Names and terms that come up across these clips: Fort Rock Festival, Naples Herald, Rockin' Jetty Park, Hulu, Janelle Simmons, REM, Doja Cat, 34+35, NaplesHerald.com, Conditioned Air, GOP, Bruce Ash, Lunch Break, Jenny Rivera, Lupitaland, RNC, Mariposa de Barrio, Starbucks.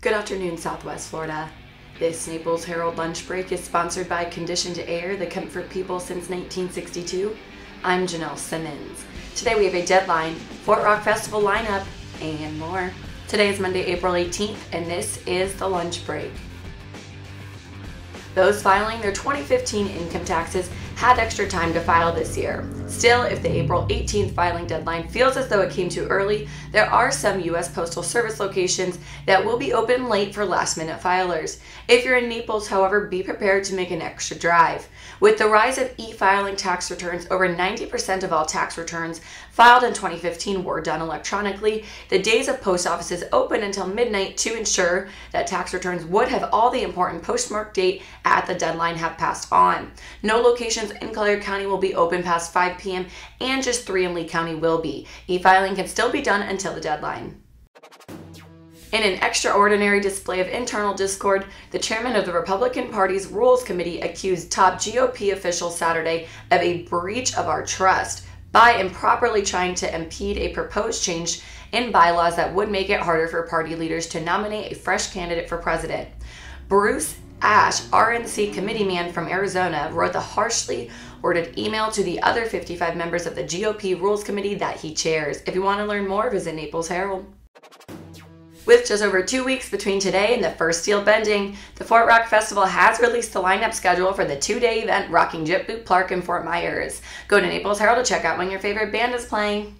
Good afternoon, Southwest Florida. This Naples Herald Lunch Break is sponsored by Conditioned Air, the comfort people since 1962. I'm Janelle Simmons. Today we have a deadline, Fort Rock Festival lineup, and more. Today is Monday, April 18th, and this is the lunch break. Those filing their 2015 income taxes had extra time to file this year. Still, if the April 18th filing deadline feels as though it came too early, there are some U.S. Postal Service locations that will be open late for last-minute filers. If you're in Naples, however, be prepared to make an extra drive. With the rise of e-filing tax returns, over 90% of all tax returns filed in 2015 were done electronically. The days of post offices open until midnight to ensure that tax returns would have all the important postmark date at the deadline have passed on. No locations in Collier County will be open past 5 p.m. and just 3 in Lee County will be. E-filing can still be done until the deadline. In an extraordinary display of internal discord, the chairman of the Republican Party's Rules Committee accused top GOP officials Saturday of a breach of our trust by improperly trying to impede a proposed change in bylaws that would make it harder for party leaders to nominate a fresh candidate for president. Bruce Ash, RNC committeeman from Arizona, wrote the harshly worded email to the other 55 members of the GOP Rules Committee that he chairs. If you want to learn more, visit Naples Herald. With just over 2 weeks between today and the first deal bending, the Fort Rock Festival has released the lineup schedule for the two-day event Rockin' Jetty Park in Fort Myers. Go to Naples Herald to check out when your favorite band is playing.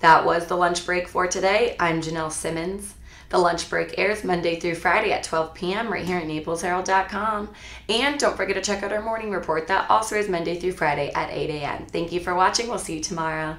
That was the lunch break for today. I'm Janelle Simmons. The lunch break airs Monday through Friday at 12 p.m. right here at NaplesHerald.com. And don't forget to check out our morning report that also airs Monday through Friday at 8 a.m. Thank you for watching. We'll see you tomorrow.